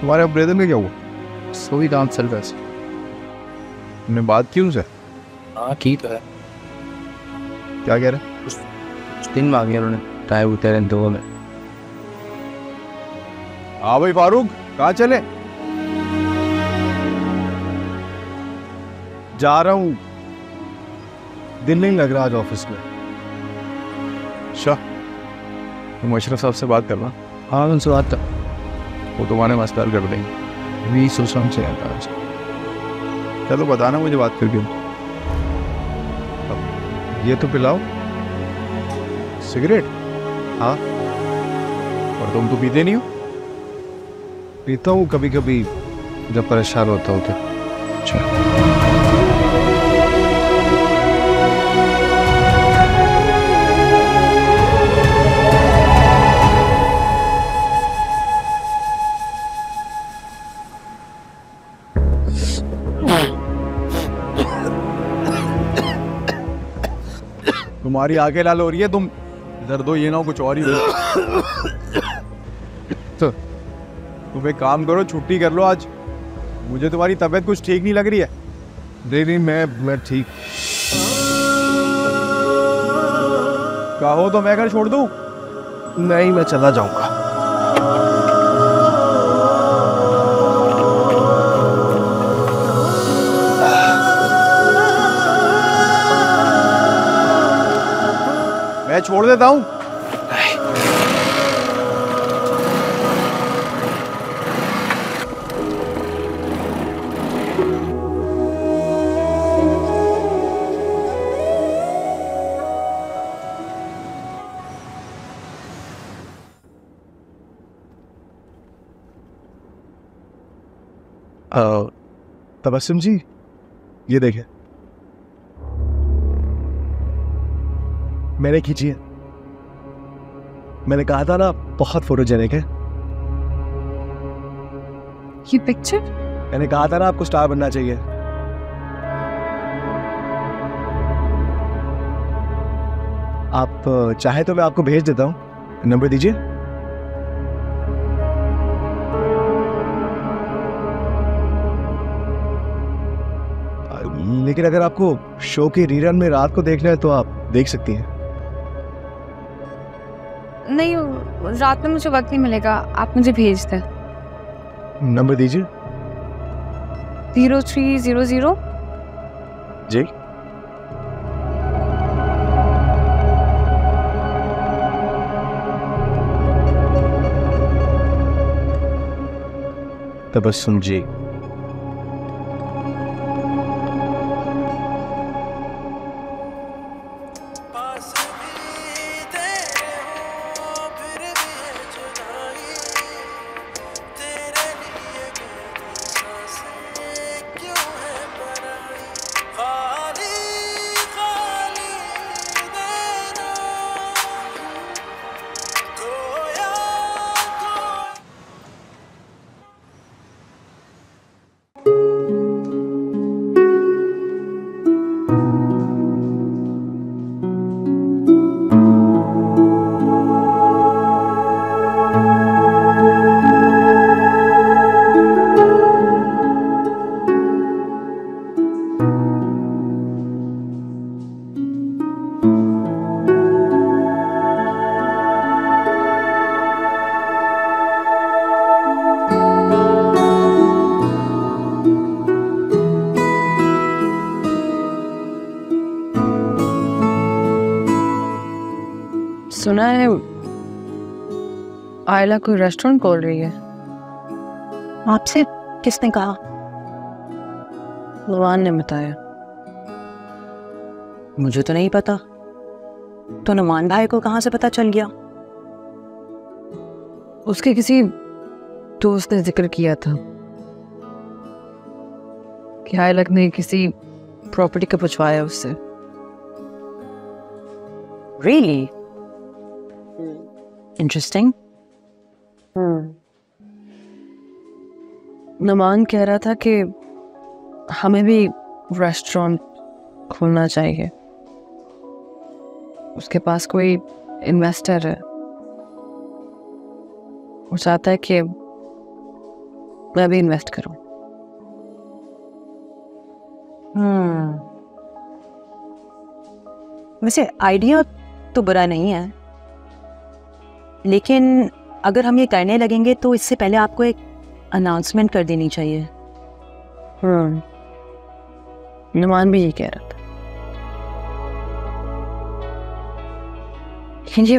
तुम्हारे ब्रदर ने क्या हुआ? सो ही काम चल रहा है। तुमने बात की उनसे? हाँ की तो है। क्या कह रहे? कुछ दिन मांगे उन्होंने, टाइम उतर रहे दो में। हाँ भाई फारूक, कहाँ चले? जा रहा हूँ, दिल नहीं लग रहा आज ऑफिस में। शाह तुम अशरफ साहब से बात करना। हाँ उनसे बात कर, वो तुम्हारे मसला कर देंगे। भी सोच रहा हूँ से आता आज। चलो बताना मुझे बात करके। ये तो पिलाओ सिगरेट। हाँ और तुम तो पीते नहीं हो? पीता हूँ कभी कभी जब परेशान होता हूँ तो। तुम्हारी आंखें लाल हो रही है, तुम दर्द हो ये ना कुछ और ही हो। तुम एक काम करो, छुट्टी कर लो आज। मुझे तुम्हारी तबीयत कुछ ठीक नहीं लग रही है। नहीं मैं ठीक। कहो तो मैं घर छोड़ दूं? नहीं मैं चला जाऊंगा। मैं छोड़ देता हूं। तबस्सुम जी ये देखें, मैंने खींची है। मैंने कहा था ना बहुत फोटोजेनिक है ये पिक्चर। मैंने कहा था ना आपको स्टार बनना चाहिए। आप चाहे तो मैं आपको भेज देता हूं, नंबर दीजिए। लेकिन अगर आपको शो के रीरन में रात को देखना है तो आप देख सकती हैं। नहीं रात में मुझे वक्त नहीं मिलेगा, आप मुझे भेज दें। नंबर दीजिए। 0300 जी। तबस्सुम जी सुना है आयला कोई रेस्टोरेंट खोल रही है। आपसे किसने कहा? नुमान ने बताया। मुझे तो नहीं पता, तो नुमान भाई को कहाँ से पता चल गया? उसके किसी दोस्त ने जिक्र किया था कि आयला ने किसी प्रॉपर्टी का पूछवाया उससे। Really interesting. नमान कह रहा था कि हमें भी रेस्टोरेंट खोलना चाहिए, उसके पास कोई इन्वेस्टर है, वो चाहता है कि मैं भी इन्वेस्ट करूं। वैसे आइडिया तो बुरा नहीं है, लेकिन अगर हम ये करने लगेंगे तो इससे पहले आपको एक अनाउंसमेंट कर देनी चाहिए। नुमान भी ये कह रहा था। ये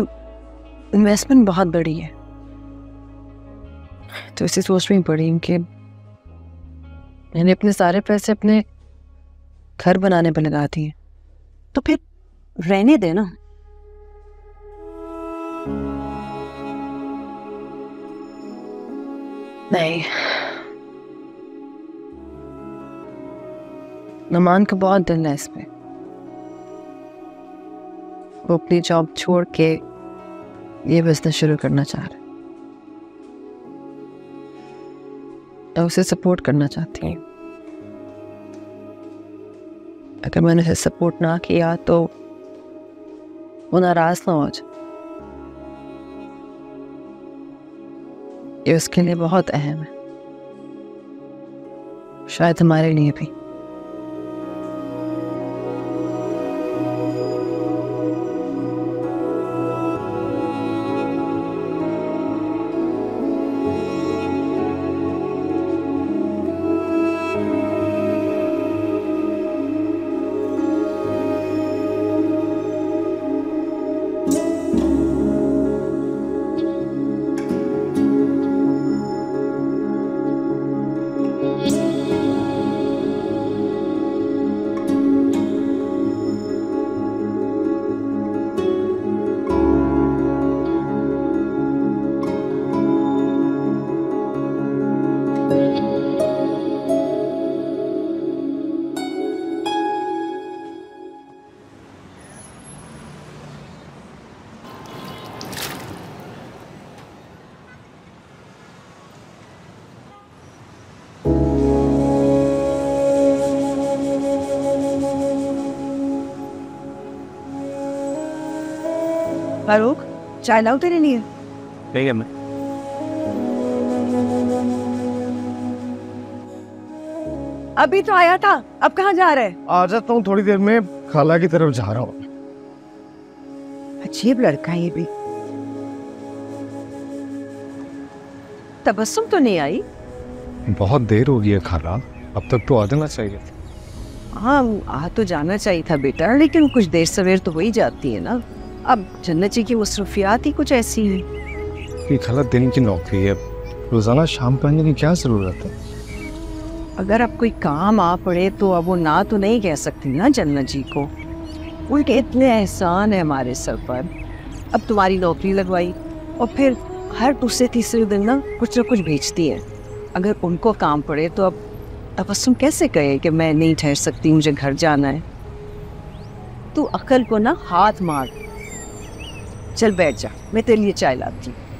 इन्वेस्टमेंट बहुत बड़ी है, तो इसे सोचनी पड़ी कि मैंने अपने सारे पैसे अपने घर बनाने पर लगा दिए, तो फिर रहने देना। नहीं, नुमान का बहुत दिल है इसमें। वो अपनी जॉब छोड़ के ये बिजनेस शुरू करना चाह रहे, तो उसे सपोर्ट करना चाहती हूँ। अगर मैंने उसे सपोर्ट ना किया तो वो नाराज ना हो जाए। ये उसके लिए बहुत अहम है, शायद हमारे लिए भी। फारूक, चाय लाऊं तेरे लिए? ठीक है। मैं अभी तो आया था, अब कहाँ जा रहे? आ जाता हूँ थोड़ी देर में, खाला की तरफ जा रहा हूँ। अजीब लड़का ये भी। तबस्सुम तो नहीं आई? बहुत देर हो गई है खाला, अब तक तो आ जाना चाहिए। हाँ, आ तो जाना चाहिए था बेटा, लेकिन कुछ देर सवेर तो हो ही जाती है ना। अब जन्नत जी की मसरूफियात ही कुछ ऐसी है। खाला दिन की नौकरी है, रोजाना शाम को आने की क्या जरूरत है? अगर आप कोई काम आ पड़े तो अब वो ना तो नहीं कह सकती ना जन्नत जी को। उनके इतने एहसान है हमारे सर पर। अब तुम्हारी नौकरी लगवाई और फिर हर दूसरे तीसरे दिन ना कुछ भेजती है। अगर उनको काम पड़े तो अब तबस्सुम कैसे कहे कि मैं नहीं ठहर सकती, मुझे घर जाना है? तू अकल को ना हाथ मार। चल बैठ जा, मैं तेरे लिए चाय लाती हूँ।